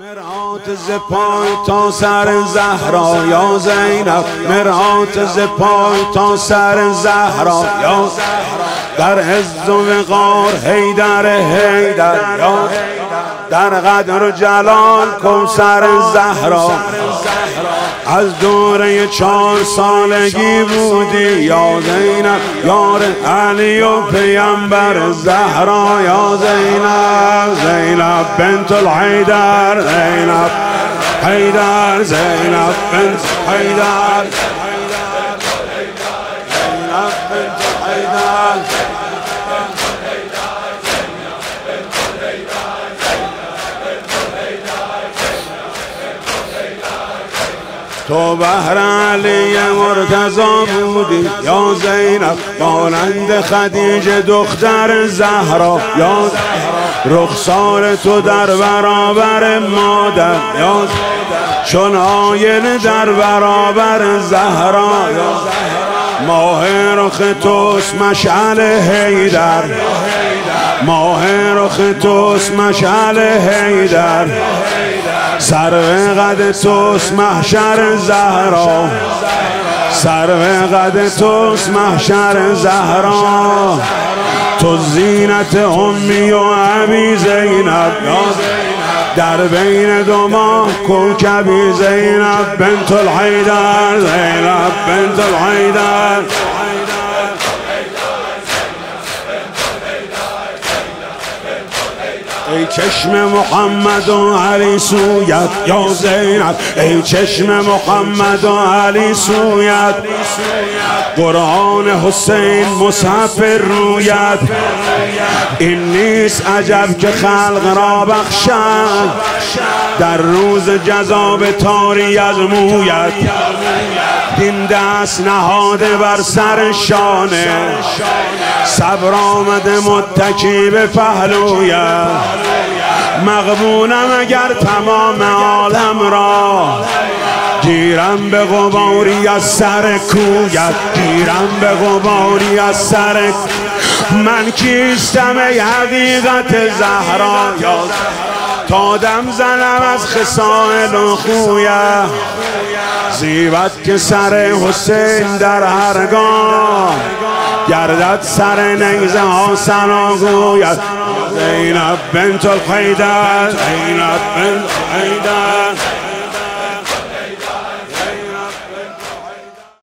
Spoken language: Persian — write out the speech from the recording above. مرآت ز پای تا سر زهرا یا زینب، مرآت ز پای تا سر زهرا یا زهرا، در عز و وقار حیدر حیدر یا، در قدر و جلال کوثر زهرا، از دوره 4 سالگی بودی یا زینب، یار علی و پیمبر زهرا یا زینب، زینب بنت الحیدر، زینب حیدر، زینب بنت حیدر، زینب بنت حیدر. تو بهر علی مرتضی بودی یا زینب، مانند خدیجه دختر زهرا یا زهرا، رخسار تو در برابر مادر یا زهرا، چون آینه در برابر زهرا یا زهرا، ماه رخ توست مشعل حیدر، ماه رخ توست مشعل حیدر، سرو قد توست محشر زهرا، سرو قد توست محشر زهرا، تو زینت امی و ابی زینب، در بین دو ماه کوکبی زینب بنت الحیدر، زینب بنت الحیدر. ای چشم محمد و علی سویت یا زینب، ای چشم محمد و علی سویت، قرآن حسین مصحف رویت، این نیست عجب که خلق را بخشد، در روز جزا به تاری از مویت، دین دست نهاده بر سر شانه، صبر آمده متکی به پهلویت، مغبونم اگر تمام عالم را، گیرم به غباری از سر کویت، گیرم به غباری از سر. من کیستم ای حقیقت زهرا یا، تا دم زنم از خصال و خویه، زیبت که سر حسین در هرگاه، گردد سر نیزه ها سنا گوید زینب بنت الحیدر، زینب بنت الحیدر.